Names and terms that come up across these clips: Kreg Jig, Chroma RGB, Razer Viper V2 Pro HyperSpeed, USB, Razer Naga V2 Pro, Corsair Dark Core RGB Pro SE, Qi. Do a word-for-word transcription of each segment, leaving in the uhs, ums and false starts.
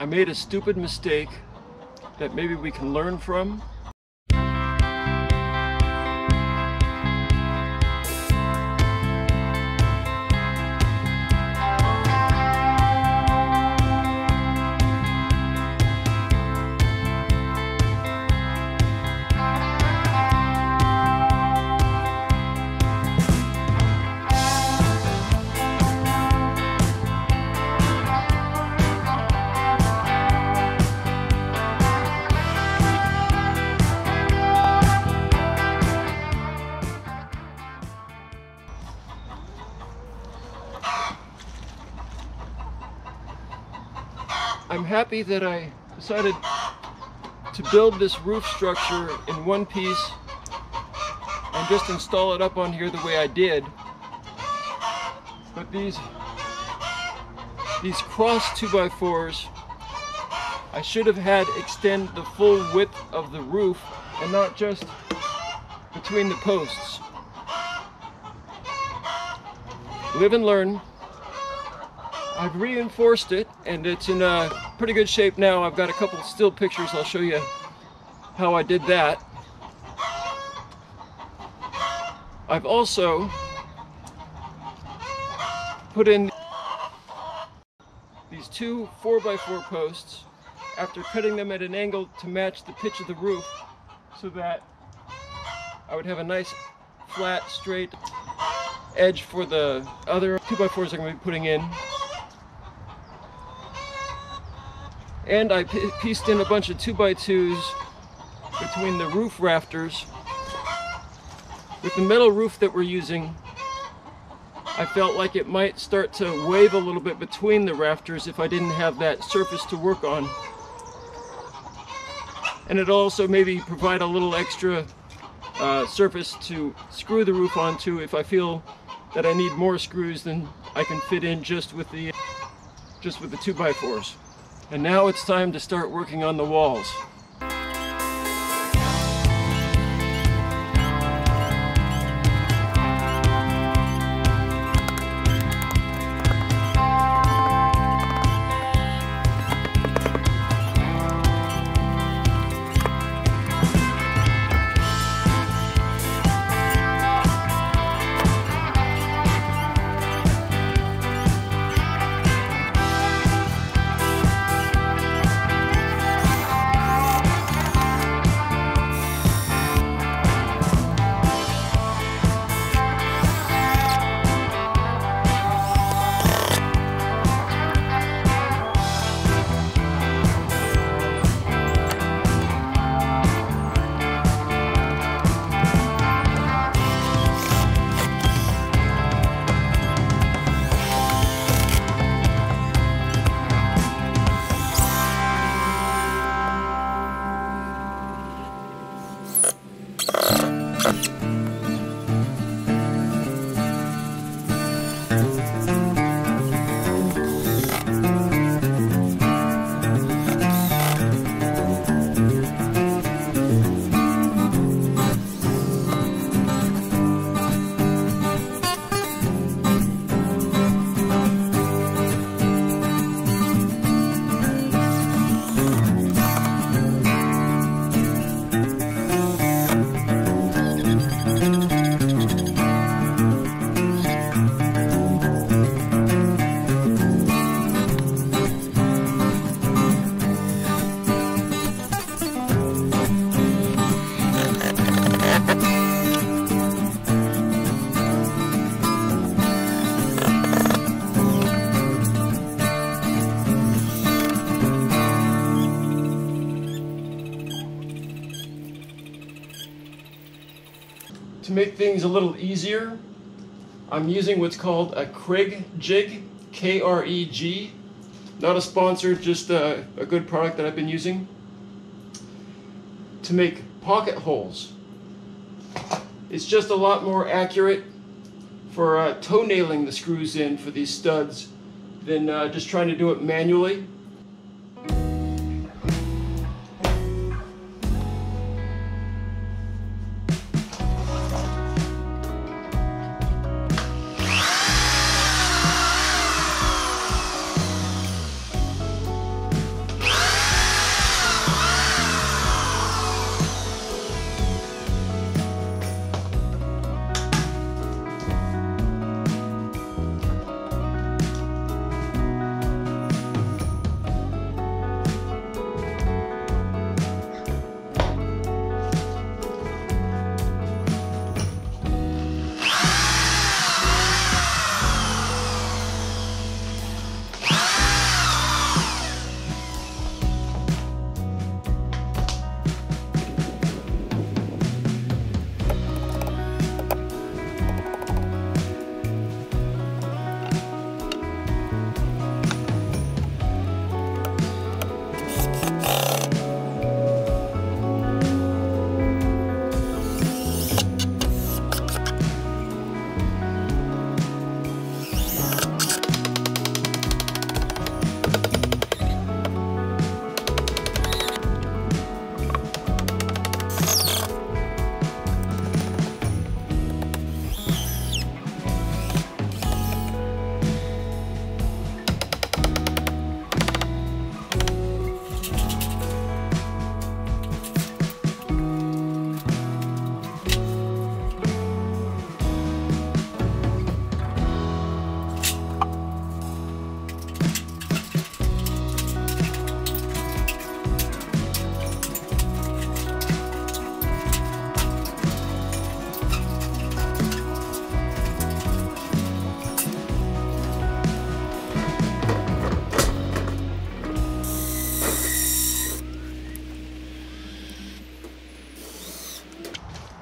I made a stupid mistake that maybe we can learn from. I'm happy that I decided to build this roof structure in one piece and just install it up on here the way I did. But these these cross two by fours, I should have had extend the full width of the roof and not just between the posts. Live and learn. I've reinforced it and it's in a pretty good shape now. I've got a couple still pictures. I'll show you how I did that. I've also put in these two four by four posts after cutting them at an angle to match the pitch of the roof so that I would have a nice flat straight edge for the other two by fours I'm going to be putting in. And I pieced in a bunch of two by twos between the roof rafters. With the metal roof that we're using, I felt like it might start to wave a little bit between the rafters if I didn't have that surface to work on. And it'll also maybe provide a little extra uh, surface to screw the roof onto if I feel that I need more screws than I can fit in just with the, just with the two by fours. And now it's time to start working on the walls. To make things a little easier, I'm using what's called a Kreg Jig, K R E G. Not a sponsor, just a, a good product that I've been using. To make pocket holes. It's just a lot more accurate for uh, toe-nailing the screws in for these studs than uh, just trying to do it manually.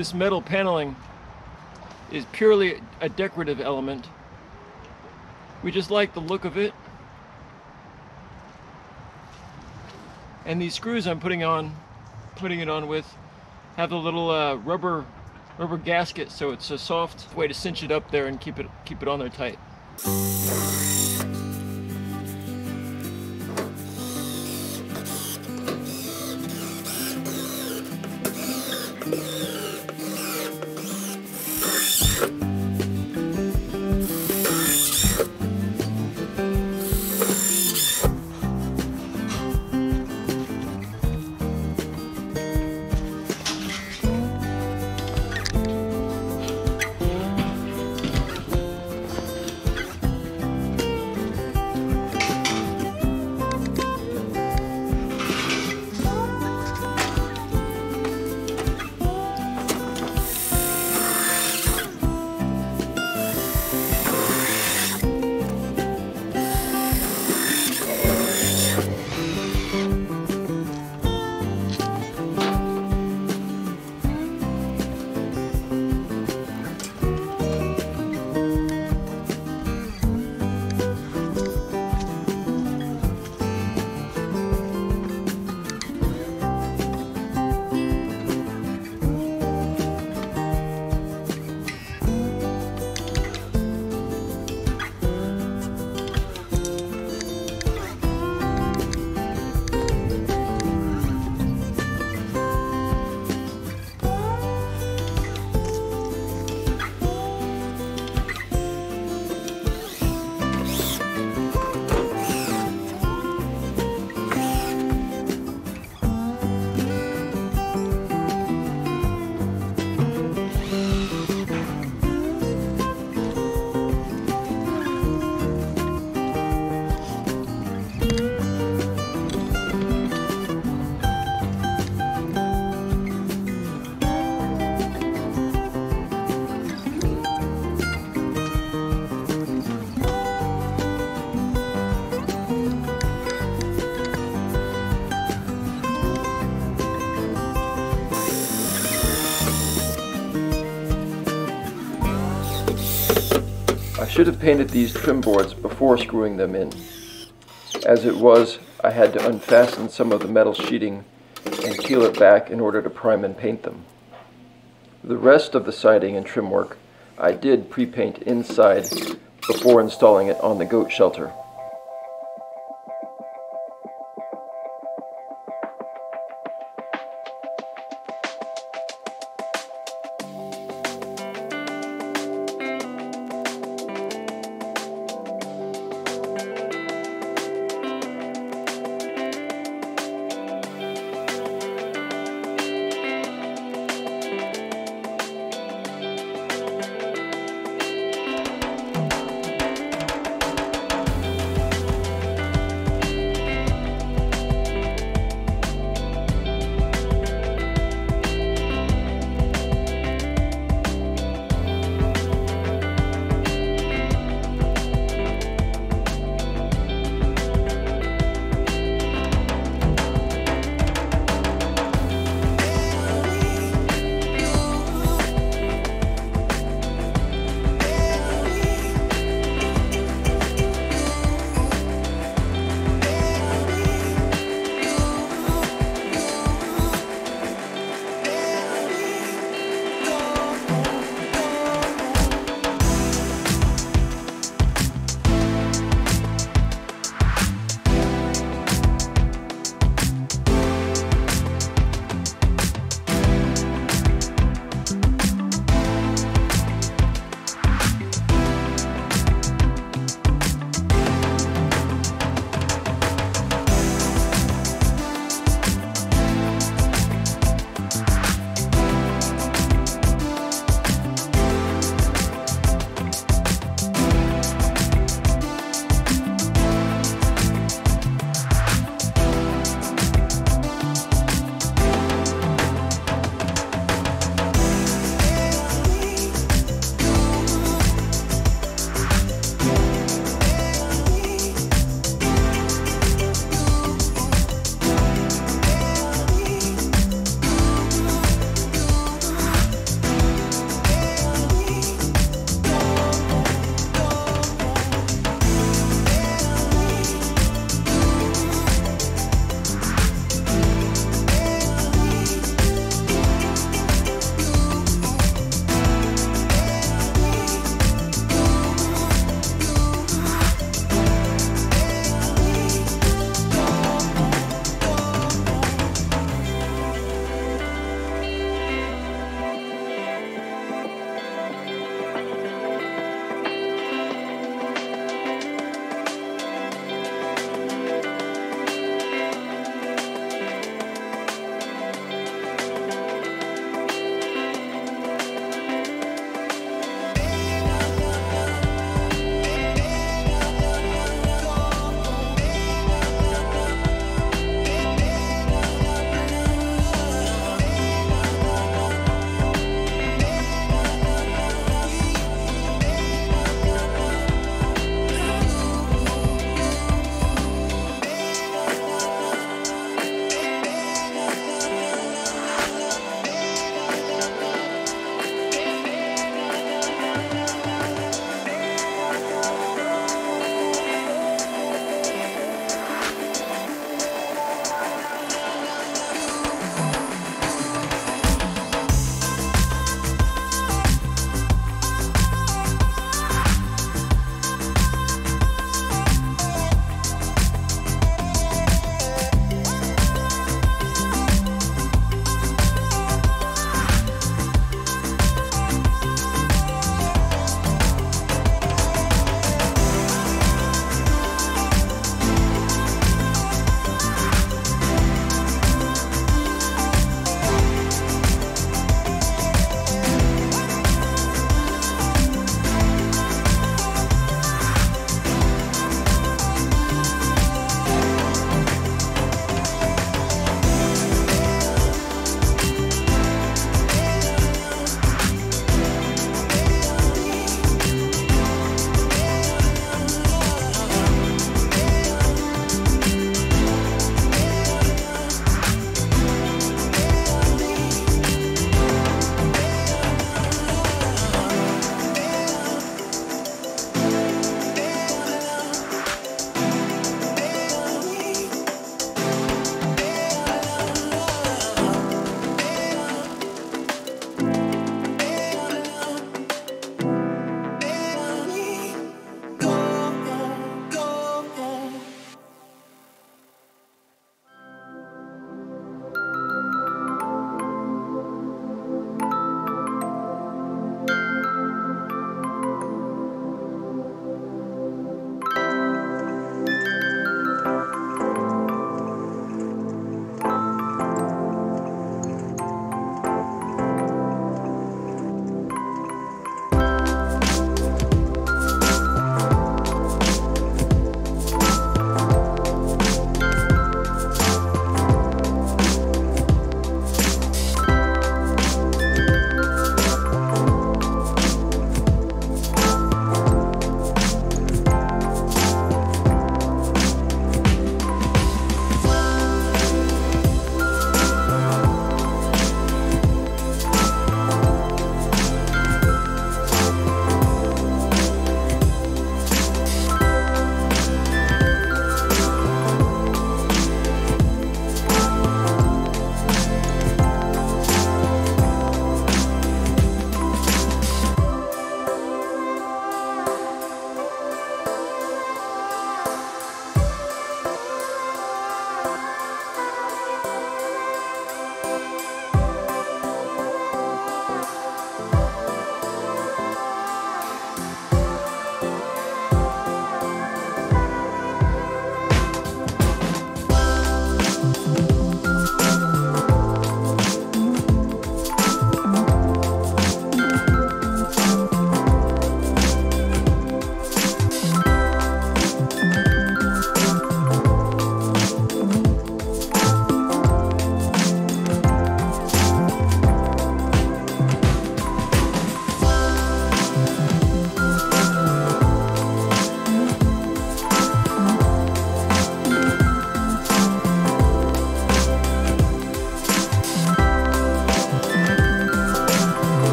This metal paneling is purely a decorative element. We just like the look of it. And these screws I'm putting on, putting it on with, have a little uh, rubber rubber gasket, so it's a soft way to cinch it up there and keep it keep it on there tight. I should have painted these trim boards before screwing them in. As it was, I had to unfasten some of the metal sheeting and peel it back in order to prime and paint them. The rest of the siding and trim work I did pre-paint inside before installing it on the goat shelter.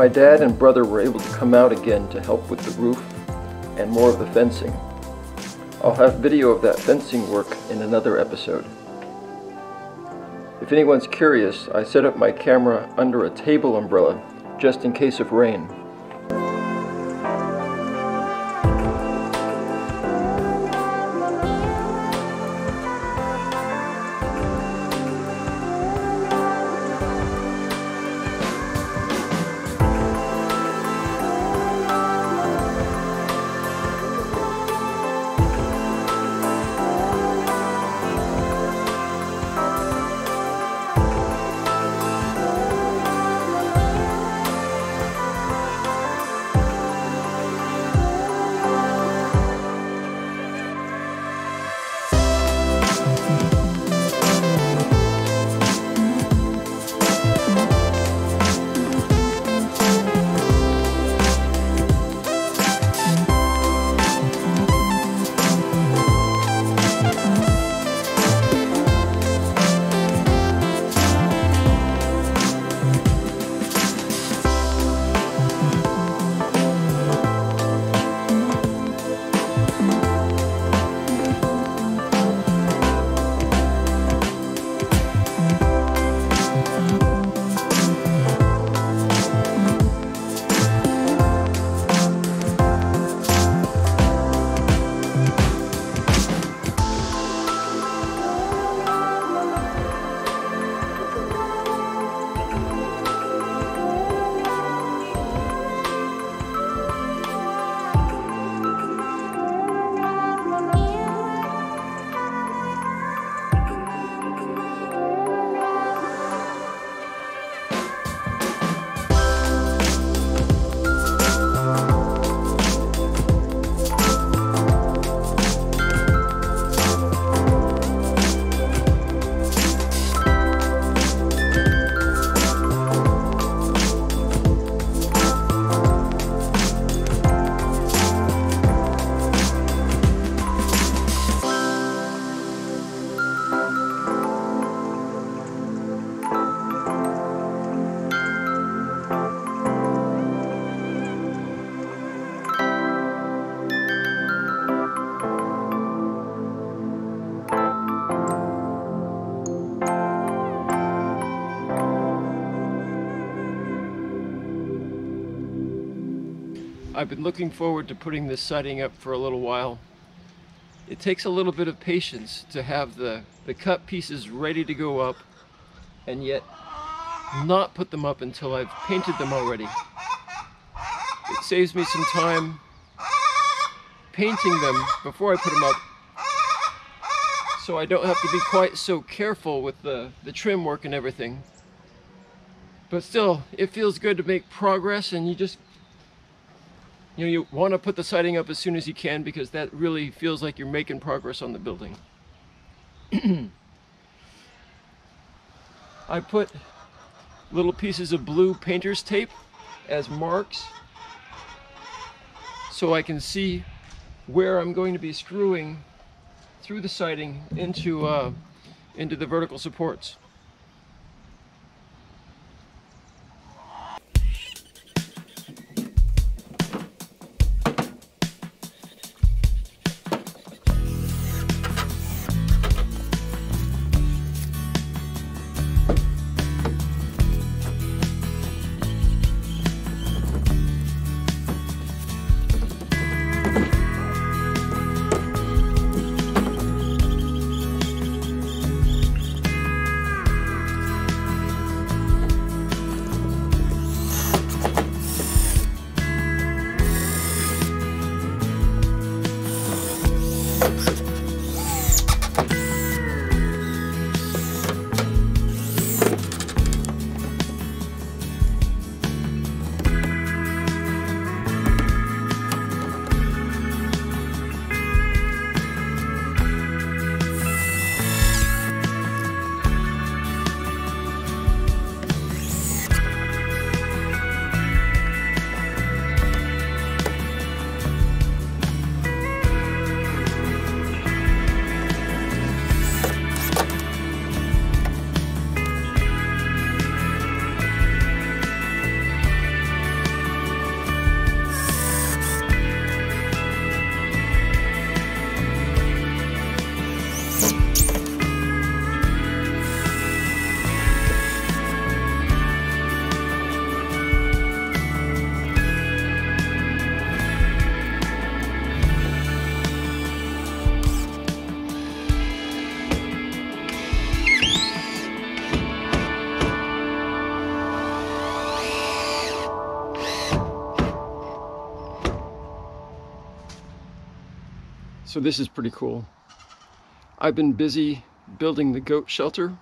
my dad and brother were able to come out again to help with the roof and more of the fencing. I'll have video of that fencing work in another episode. If anyone's curious, I set up my camera under a table umbrella just in case of rain. I've been looking forward to putting this siding up for a little while. It takes a little bit of patience to have the, the cut pieces ready to go up and yet not put them up until I've painted them already. It saves me some time painting them before I put them up, so I don't have to be quite so careful with the, the trim work and everything. But still, it feels good to make progress, and you just You know, you want to put the siding up as soon as you can, because that really feels like you're making progress on the building. I put little pieces of blue painter's tape as marks so I can see where I'm going to be screwing through the siding into, uh, into the vertical supports. So this is pretty cool. I've been busy building the goat shelter.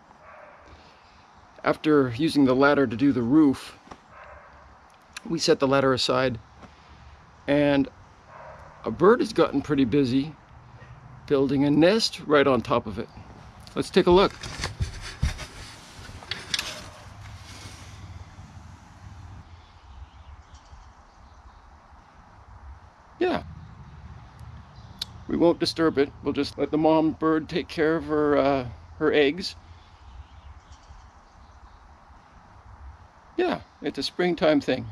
After using the ladder to do the roof, we set the ladder aside, and a bird has gotten pretty busy building a nest right on top of it. Let's take a look. Yeah, we won't disturb it. We'll just let the mom bird take care of her, uh, her eggs. Yeah, it's a springtime thing.